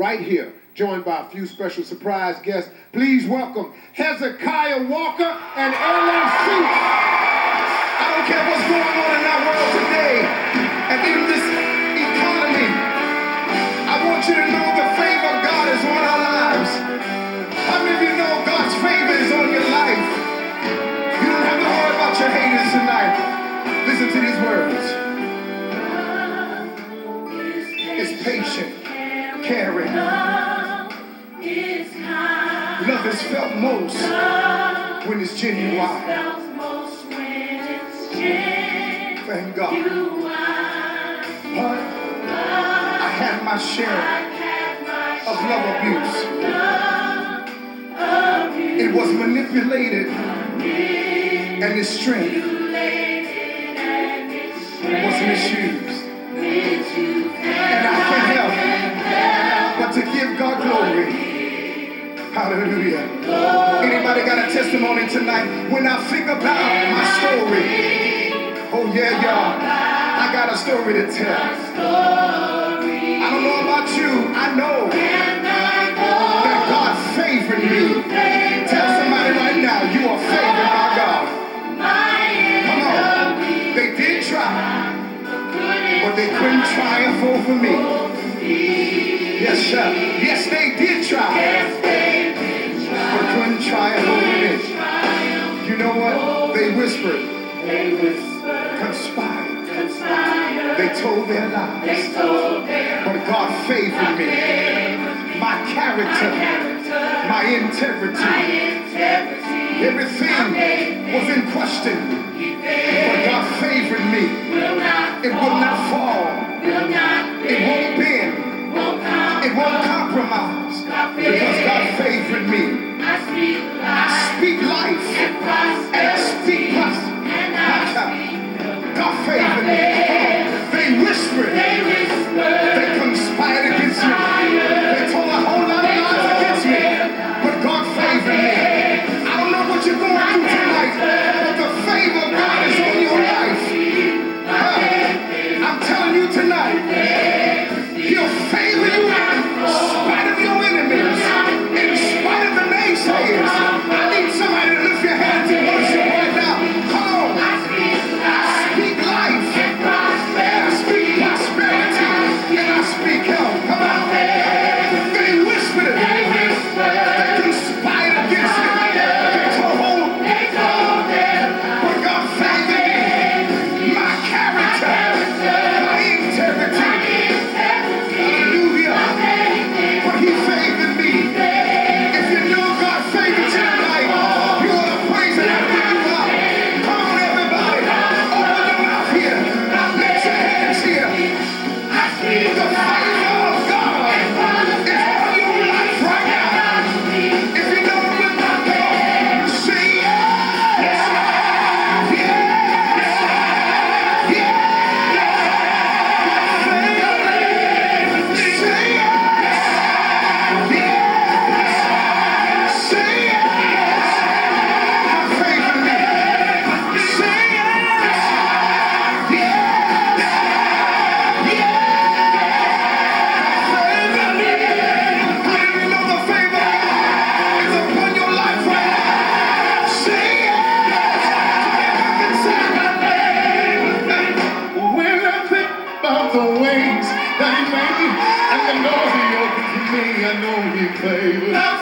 right here, joined by a few special surprise guests. Please welcome Hezekiah Walker and Erlang Suh. I don't care what's going on in our world today and in this economy. I want you to know the favor of God is on our lives. How many of you know God's favor is on your life? You don't have to worry about your haters tonight. Listen to these words. It's patient, caring. Love is felt most when it's genuine. Thank God. But I had my share of love abuse. It was manipulated and its strength was misused. And I can't help but to give God glory. Hallelujah. Anybody got a testimony tonight? When I think about my story, oh yeah, y'all, I got a story to tell. I don't know about you, I know that God favored me. Tell somebody right now, you are favored by God. Come on. They did try, but they couldn't triumph over me. Yes, sir. Yes, they did try. You know what? They whispered. Conspired. They told their lies. But God favored me. My character. My integrity. Everything was in question. But God favored me. It will not fall. It won't bend. It won't compromise. Because God favored me. I speak life and I speak prosperity. God favored me. They whispered. They conspired against me. They told a whole lot of lies against me. But God favored me. I don't know what you're going through tonight, but the favor of God is on your life. I'm telling you tonight, He'll favor you in spite of your enemies. I need somebody to lift your hands and worship right now. Come on. I speak life. And I speak prosperity. And I speak health. Come on. They whispered it. They conspired against it. They told home. But God favored me. My character. My integrity. Hallelujah. But He favored me. I know He favored.